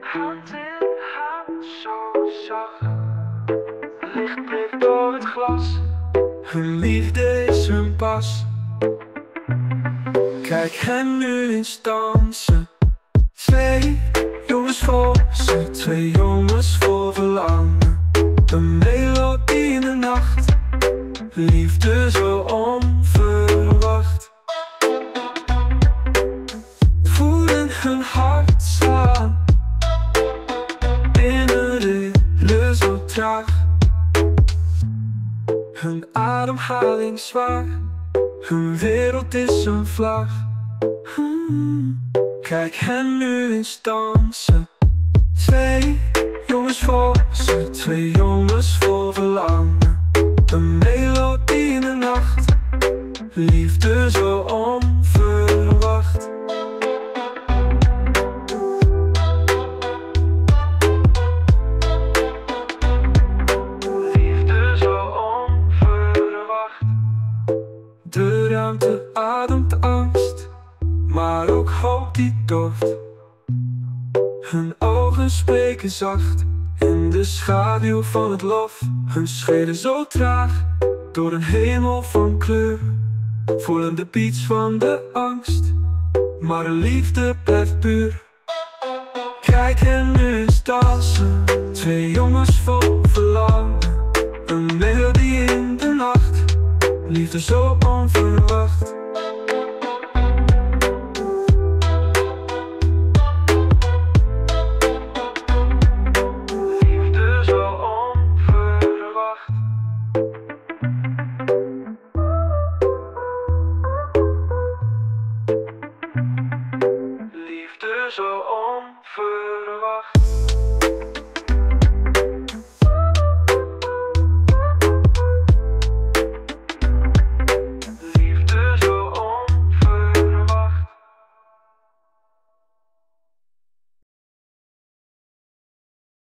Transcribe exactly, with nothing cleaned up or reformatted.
Hand in hand, zo zacht. Licht breekt door het glas. Hun liefde is hun pas. Kijk hen nu eens dansen. Twee jongens voor ze, twee jongens voor verlangen. Een melodie in de nacht, liefde zo onverwacht. Voelen hun hart slaan. Zo traag, hun ademhaling zwaar, hun wereld is een vlag. Hmm. Kijk hen nu eens dansen. Twee jongens voor ze, twee jongens voor verlangen. Een melodie in de nacht, liefde zo onverwacht. De ruimte ademt angst, maar ook hoop die doft. Hun ogen spreken zacht, in de schaduw van het lof. Hun schreden zo traag, door een hemel van kleur. Voelen de beats van de angst, maar de liefde blijft puur. Kijk hen nu eens dansen, twee jongens vol verlangen. Een melodie in de nacht, liefde zo onverwacht. Liefde zo onverwacht. Liefde zo onverwacht.